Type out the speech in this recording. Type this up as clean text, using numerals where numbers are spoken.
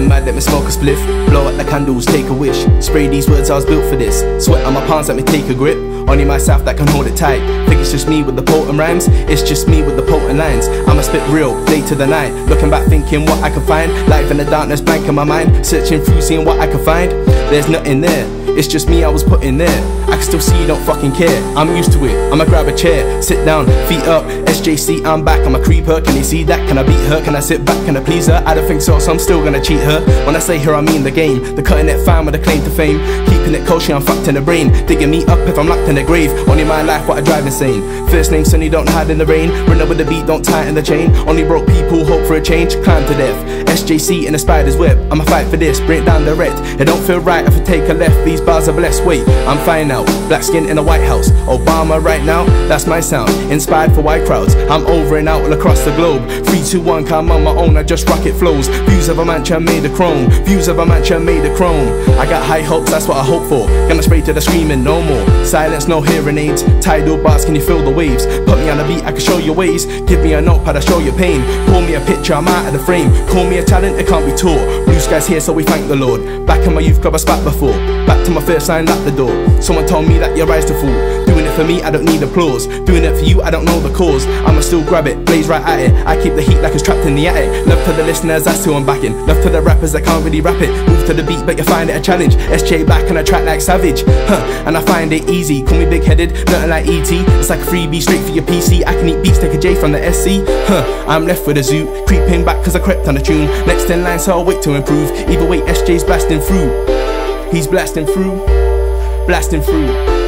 getting mad, let me smoke a spliff. Blow out the candles, take a wish. Spray these words, I was built for this. Sweat on my palms, let me take a grip. Only myself that can hold it tight. Think it's just me with the potent rhymes, it's just me with the potent lines. I'ma spit real, day to the night. Looking back, thinking what I can find. Life in the darkness, blank in my mind. Searching through, seeing what I can find. There's nothing there, it's just me I was put in there. I can still see you don't fucking care. I'm used to it, I'ma grab a chair. Sit down, feet up, SJC, I'm back. I'm a creeper, can you see that? Can I beat her? Can I sit back? Can I please her? I don't think so, so I'm still gonna cheat her. When I say her, I mean the game. The cutting it fine with a claim to fame. Keeping it kosher, I'm fucked in the brain. Digging me up if I'm locked in the grave. Only my life, what I drive insane. First name Sunny, don't hide in the rain. Run up with the beat, don't tighten the chain. Only broke people hope for a change. Climb to death, SJC in a spider's web. I'ma fight for this, break down the red. It don't feel right if I take a left. These bars are blessed, wait, I'm fine now. Black skin in the White House, Obama right now. That's my sound, inspired for white crowds. I'm over and out all across the globe. 3, 2, 1, come on my own, I just rocket flows. Views of a mantra made of chrome. Views of a mantra made of chrome. I got high hopes, that's what I hope for. Gonna spray to the screaming, no more. Silence, no hearing aids. Tidal bars, can you feel the waves? Put me on a beat, I can show your ways. Give me a notepad, I'll show your pain. Pull me a picture, I'm out of the frame. Call me a talent, it can't be taught. Blue skies here, so we thank the Lord. Back in my youth club, I spat before. Back to my first line at the door. Someone told me that your rise to fall. Doing it for me, I don't need applause. Doing it for you, I don't know the cause. I'ma still grab it, blaze right at it. I keep the heat like it's trapped in the attic. Love to the listeners, that's who I'm backing. Love to the rappers that can't really rap it. Move to the beat, but you find it a challenge. SJ back on a track like Savage, huh? And I find it easy. Call me big-headed, nothing like ET. It's like a freebie straight for your PC. I can eat beats, take a J from the SC, huh? I'm left with a zoo, creeping back 'cause I crept on a tune. Next in line, so I'll wait to improve. Either way, SJ's blasting through. He's blasting through, blasting through.